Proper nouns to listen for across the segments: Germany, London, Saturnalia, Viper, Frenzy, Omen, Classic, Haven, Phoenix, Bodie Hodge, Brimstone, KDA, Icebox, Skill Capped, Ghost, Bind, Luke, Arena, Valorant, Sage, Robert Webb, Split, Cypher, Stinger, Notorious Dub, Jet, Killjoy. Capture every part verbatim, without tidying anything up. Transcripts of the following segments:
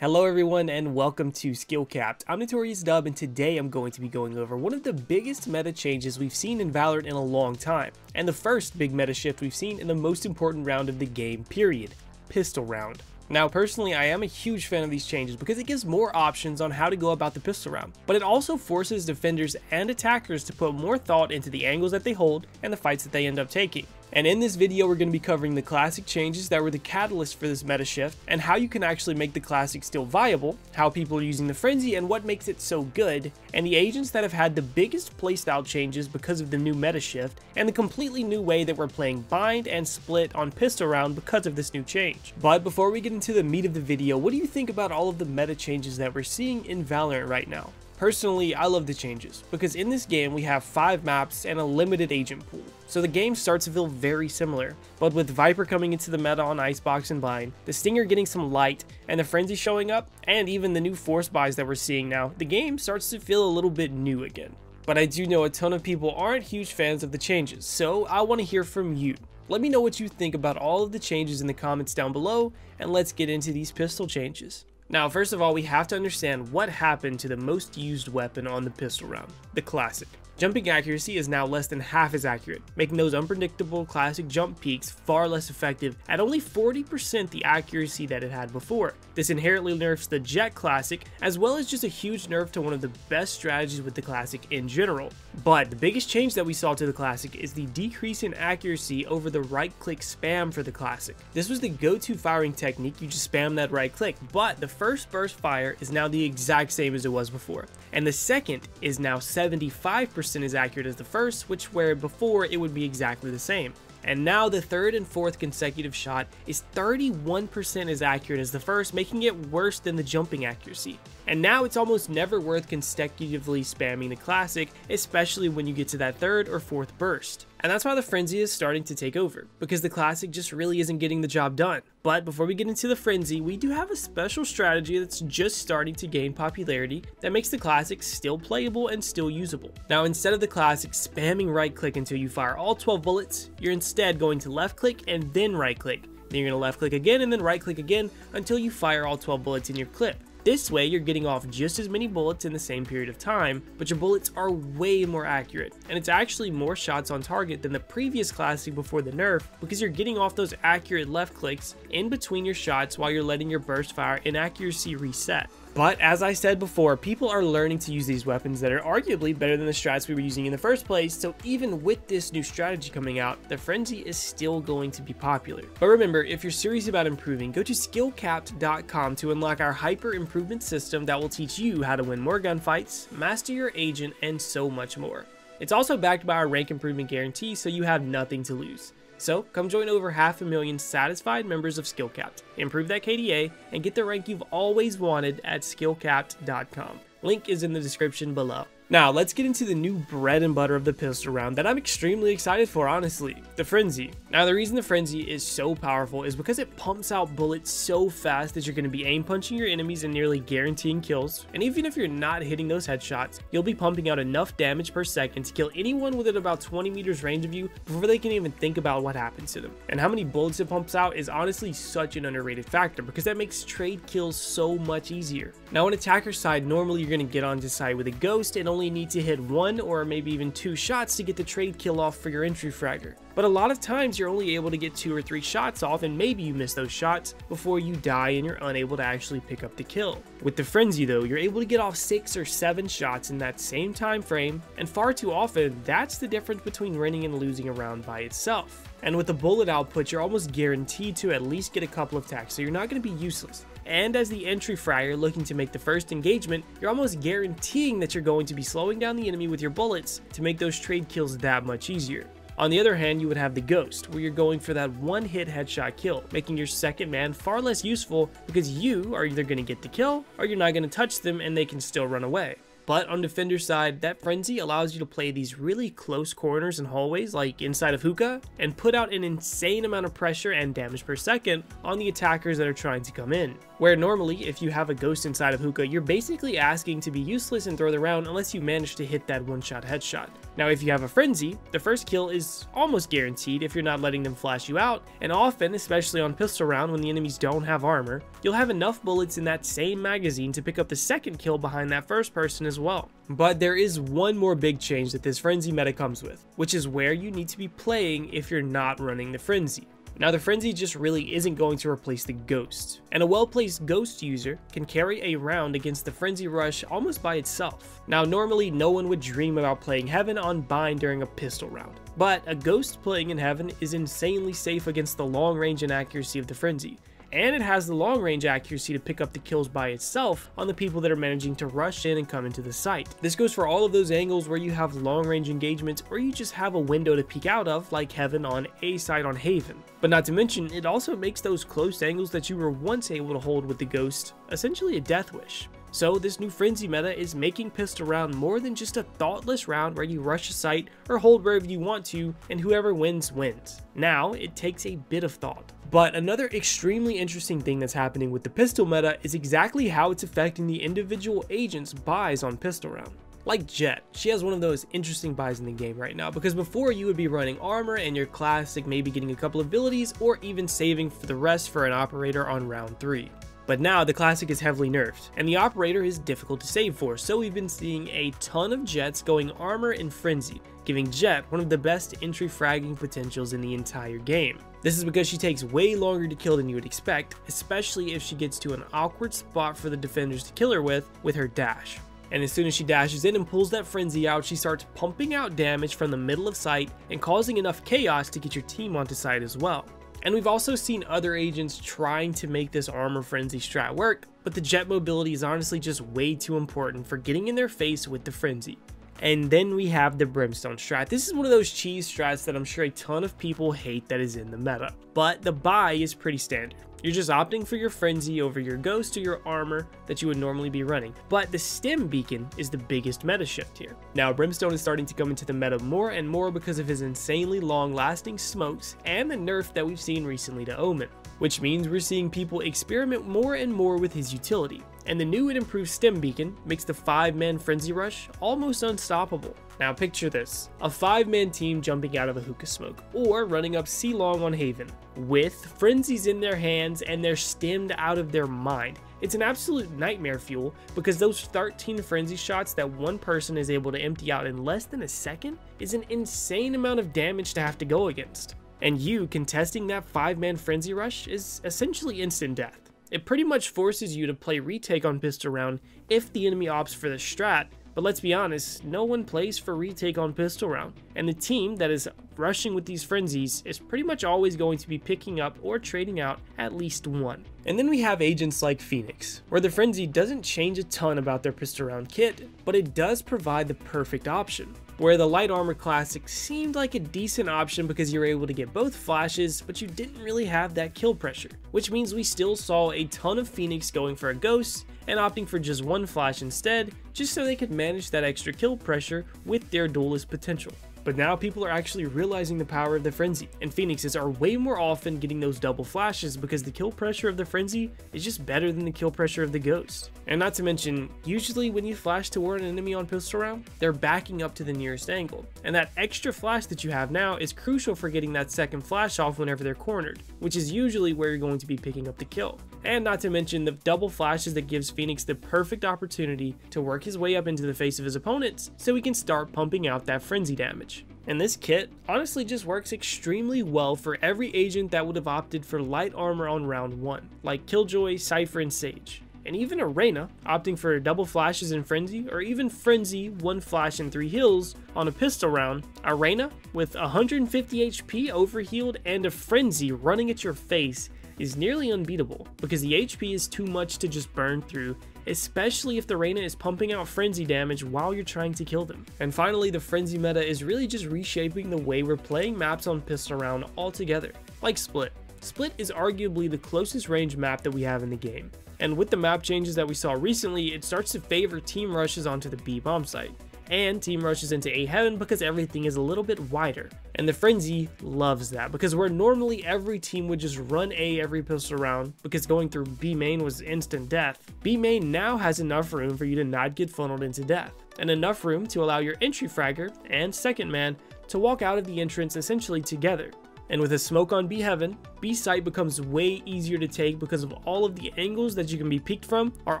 Hello everyone and welcome to Skill Capped. I'm Notorious Dub and today I'm going to be going over one of the biggest meta changes we've seen in Valorant in a long time, and the first big meta shift we've seen in the most important round of the game period, pistol round. Now personally, I am a huge fan of these changes because it gives more options on how to go about the pistol round, but it also forces defenders and attackers to put more thought into the angles that they hold and the fights that they end up taking. And in this video, we're going to be covering the Classic changes that were the catalyst for this meta shift, and how you can actually make the Classic still viable, how people are using the Frenzy and what makes it so good, and the agents that have had the biggest playstyle changes because of the new meta shift, and the completely new way that we're playing Bind and Split on pistol round because of this new change. But before we get into To the meat of the video, what do you think about all of the meta changes that we're seeing in Valorant right now? Personally, I love the changes, because in this game we have five maps and a limited agent pool, so the game starts to feel very similar, but with Viper coming into the meta on Icebox and Bind, the Stinger getting some light, and the Frenzy showing up, and even the new force buys that we're seeing now, the game starts to feel a little bit new again. But I do know a ton of people aren't huge fans of the changes, so I want to hear from you. Let me know what you think about all of the changes in the comments down below, and let's get into these pistol changes. Now, first of all, we have to understand what happened to the most used weapon on the pistol round, the Classic. Jumping accuracy is now less than half as accurate, making those unpredictable Classic jump peaks far less effective at only forty percent the accuracy that it had before. This inherently nerfs the Jet Classic, as well as just a huge nerf to one of the best strategies with the Classic in general. But the biggest change that we saw to the Classic is the decrease in accuracy over the right-click spam for the Classic. This was the go-to firing technique, you just spam that right-click, but the first burst fire is now the exact same as it was before, and the second is now seventy-five percent as accurate as the first, which where before it would be exactly the same. And now the third and fourth consecutive shot is thirty-one percent as accurate as the first, making it worse than the jumping accuracy. And now it's almost never worth consecutively spamming the Classic, especially when you get to that third or fourth burst. And that's why the Frenzy is starting to take over, because the Classic just really isn't getting the job done. But before we get into the Frenzy, we do have a special strategy that's just starting to gain popularity that makes the Classic still playable and still usable. Now, instead of the Classic spamming right click until you fire all twelve bullets, you're instead going to left click and then right click. Then you're gonna left click again and then right click again until you fire all twelve bullets in your clip. This way, you're getting off just as many bullets in the same period of time, but your bullets are way more accurate, and it's actually more shots on target than the previous Classic before the nerf, because you're getting off those accurate left clicks in between your shots while you're letting your burst fire inaccuracy reset. But as I said before, people are learning to use these weapons that are arguably better than the strats we were using in the first place, so even with this new strategy coming out, the Frenzy is still going to be popular. But remember, if you're serious about improving, go to skill capped dot com to unlock our hyper improvement system that will teach you how to win more gunfights, master your agent, and so much more. It's also backed by our rank improvement guarantee, so you have nothing to lose. So come join over half a million satisfied members of Skill Capped, improve that K D A, and get the rank you've always wanted at skill capped dot com. Link is in the description below. Now let's get into the new bread and butter of the pistol round that I'm extremely excited for, honestly, the Frenzy. Now the reason the Frenzy is so powerful is because it pumps out bullets so fast that you're going to be aim punching your enemies and nearly guaranteeing kills, and even if you're not hitting those headshots, you'll be pumping out enough damage per second to kill anyone within about twenty meters range of you before they can even think about what happens to them. And how many bullets it pumps out is honestly such an underrated factor, because that makes trade kills so much easier. Now on attacker side, normally you're going to get onto side with a Ghost and only need to hit one or maybe even two shots to get the trade kill off for your entry fragger, but a lot of times you're only able to get two or three shots off, and maybe you miss those shots before you die and you're unable to actually pick up the kill. With the Frenzy though, you're able to get off six or seven shots in that same time frame, and far too often that's the difference between winning and losing a round by itself. And with the bullet output, you're almost guaranteed to at least get a couple of attacks, so you're not going to be useless. And as the entry fryer looking to make the first engagement, you're almost guaranteeing that you're going to be slowing down the enemy with your bullets to make those trade kills that much easier. On the other hand, you would have the Ghost, where you're going for that one hit headshot kill, making your second man far less useful, because you are either going to get the kill or you're not going to touch them and they can still run away. But on defender side, that Frenzy allows you to play these really close corners and hallways like inside of hookah and put out an insane amount of pressure and damage per second on the attackers that are trying to come in. Where normally, if you have a Ghost inside of hookah, you're basically asking to be useless and throw the round unless you manage to hit that one shot headshot. Now, if you have a Frenzy, the first kill is almost guaranteed if you're not letting them flash you out, and often, especially on pistol round when the enemies don't have armor, you'll have enough bullets in that same magazine to pick up the second kill behind that first person as well. But there is one more big change that this Frenzy meta comes with, which is where you need to be playing if you're not running the Frenzy. Now, the Frenzy just really isn't going to replace the Ghost, and a well-placed Ghost user can carry a round against the Frenzy rush almost by itself. Now, normally no one would dream about playing Heaven on Bind during a pistol round, but a Ghost playing in Heaven is insanely safe against the long range and accuracy of the Frenzy, and it has the long range accuracy to pick up the kills by itself on the people that are managing to rush in and come into the site. This goes for all of those angles where you have long range engagements or you just have a window to peek out of, like Heaven on A side on Haven. But not to mention, it also makes those close angles that you were once able to hold with the Ghost essentially a death wish. So this new Frenzy meta is making pistol round more than just a thoughtless round where you rush a site or hold wherever you want to, and whoever wins wins. Now it takes a bit of thought. But another extremely interesting thing that's happening with the pistol meta is exactly how it's affecting the individual agents' buys on pistol round. Like Jet, she has one of those interesting buys in the game right now, because before you would be running armor and your classic, maybe getting a couple abilities or even saving for the rest for an operator on round three. But now the classic is heavily nerfed, and the operator is difficult to save for, so we've been seeing a ton of Jets going armor and Frenzy, giving Jet one of the best entry fragging potentials in the entire game. This is because she takes way longer to kill than you would expect, especially if she gets to an awkward spot for the defenders to kill her with, with her dash. And as soon as she dashes in and pulls that Frenzy out, she starts pumping out damage from the middle of sight and causing enough chaos to get your team onto sight as well. And we've also seen other agents trying to make this armor Frenzy strat work, but the Jet mobility is honestly just way too important for getting in their face with the Frenzy. And then we have the Brimstone strat. This is one of those cheese strats that I'm sure a ton of people hate that is in the meta, but the buy is pretty standard. You're just opting for your Frenzy over your Ghost or your armor that you would normally be running, but the stem beacon is the biggest meta shift here. Now, Brimstone is starting to come into the meta more and more because of his insanely long lasting smokes and the nerf that we've seen recently to Omen, which means we're seeing people experiment more and more with his utility, and the new and improved stem beacon makes the five man Frenzy rush almost unstoppable. Now picture this, a five man team jumping out of a hookah smoke or running up C-Long on Haven with Frenzies in their hands, and they're stemmed out of their mind. It's an absolute nightmare fuel, because those thirteen Frenzy shots that one person is able to empty out in less than a second is an insane amount of damage to have to go against. And you contesting that five man Frenzy rush is essentially instant death. It pretty much forces you to play retake on pistol round if the enemy opts for the strat, but let's be honest, no one plays for retake on pistol round, and the team that is rushing with these Frenzies is pretty much always going to be picking up or trading out at least one. And then we have agents like Phoenix, where the Frenzy doesn't change a ton about their pistol round kit, but it does provide the perfect option. Where the light armor classic seemed like a decent option because you were able to get both flashes, but you didn't really have that kill pressure, which means we still saw a ton of Phoenix going for a Ghost and opting for just one flash instead, just so they could manage that extra kill pressure with their duelist potential. But now people are actually realizing the power of the Frenzy, and Phoenixes are way more often getting those double flashes because the kill pressure of the Frenzy is just better than the kill pressure of the Ghost. And not to mention, usually when you flash toward an enemy on pistol round, they're backing up to the nearest angle, and that extra flash that you have now is crucial for getting that second flash off whenever they're cornered, which is usually where you're going to be picking up the kill. And not to mention the double flashes that gives Phoenix the perfect opportunity to work his way up into the face of his opponents so he can start pumping out that Frenzy damage. And this kit honestly just works extremely well for every agent that would have opted for light armor on round one, like Killjoy, Cypher, and Sage. And even a Reyna opting for double flashes and Frenzy, or even Frenzy, one flash and three heals on a pistol round, a Reyna with one hundred fifty H P overhealed and a Frenzy running at your face is nearly unbeatable, because the H P is too much to just burn through, especially if the Reyna is pumping out Frenzy damage while you're trying to kill them. And finally, the Frenzy meta is really just reshaping the way we're playing maps on pistol round altogether, like Split. Split is arguably the closest range map that we have in the game, and with the map changes that we saw recently, it starts to favor team rushes onto the B bomb site, and team rushes into A Heaven because everything is a little bit wider. And the Frenzy loves that, because where normally every team would just run A every pistol round because going through B main was instant death, B main now has enough room for you to not get funneled into death. and enough room to allow your entry fragger and second man to walk out of the entrance essentially together. And with a smoke on B Heaven, B site becomes way easier to take because of all of the angles that you can be peeked from are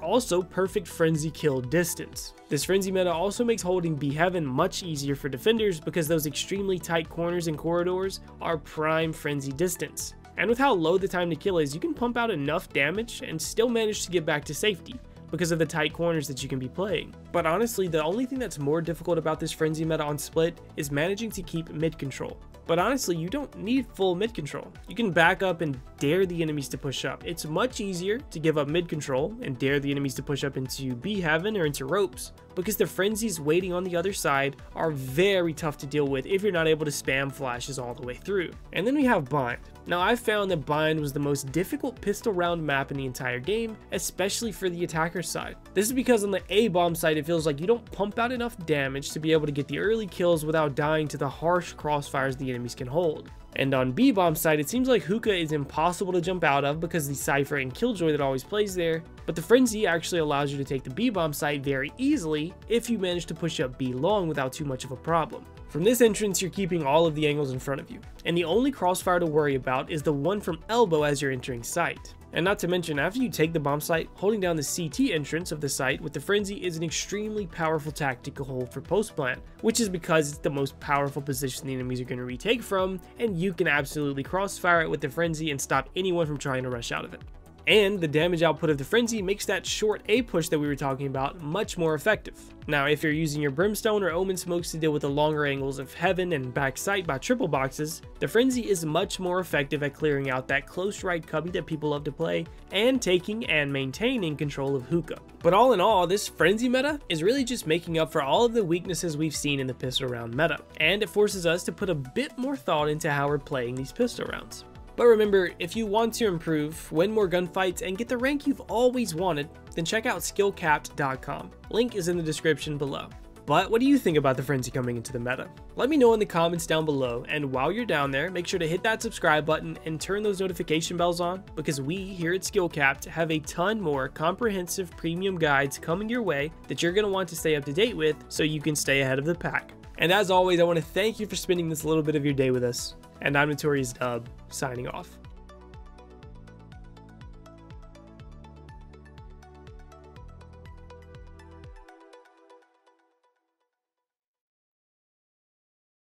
also perfect frenzy kill distance. This frenzy meta also makes holding B Heaven much easier for defenders because those extremely tight corners and corridors are prime frenzy distance. And with how low the time to kill is, you can pump out enough damage and still manage to get back to safety because of the tight corners that you can be playing. But honestly, the only thing that's more difficult about this frenzy meta on Split is managing to keep mid control. But honestly, you don't need full mid control. You can back up and dare the enemies to push up. It's much easier to give up mid control and dare the enemies to push up into B Heaven or into ropes, because the frenzies waiting on the other side are very tough to deal with if you're not able to spam flashes all the way through. And then we have Bind. Now, I found that Bind was the most difficult pistol round map in the entire game, especially for the attacker side. This is because on the A-bomb side, it feels like you don't pump out enough damage to be able to get the early kills without dying to the harsh crossfires the enemies can hold. And on B-bomb side, it seems like Hookah is impossible to jump out of because the Cypher and Killjoy that always plays there, but the Frenzy actually allows you to take the B-bomb side very easily if you manage to push up B long without too much of a problem. From this entrance, you're keeping all of the angles in front of you, and the only crossfire to worry about is the one from elbow as you're entering site. And not to mention, after you take the bomb site, holding down the C T entrance of the site with the Frenzy is an extremely powerful tactical hold for post plant, which is because it's the most powerful position the enemies are going to retake from, and you can absolutely crossfire it with the Frenzy and stop anyone from trying to rush out of it. And the damage output of the Frenzy makes that short A push that we were talking about much more effective. Now, if you're using your Brimstone or Omen smokes to deal with the longer angles of Heaven and back sight by triple boxes, the Frenzy is much more effective at clearing out that close right cubby that people love to play and taking and maintaining control of Hookah. But all in all, this Frenzy meta is really just making up for all of the weaknesses we've seen in the pistol round meta, and it forces us to put a bit more thought into how we're playing these pistol rounds. But remember, if you want to improve, win more gunfights, and get the rank you've always wanted, then check out skill capped dot com. Link is in the description below. But what do you think about the Frenzy coming into the meta? Let me know in the comments down below, and while you're down there, make sure to hit that subscribe button and turn those notification bells on, because we here at Skill Capped have a ton more comprehensive premium guides coming your way that you're going to want to stay up to date with so you can stay ahead of the pack. And as always, I want to thank you for spending this little bit of your day with us. And I'm Notorious Dub, signing off.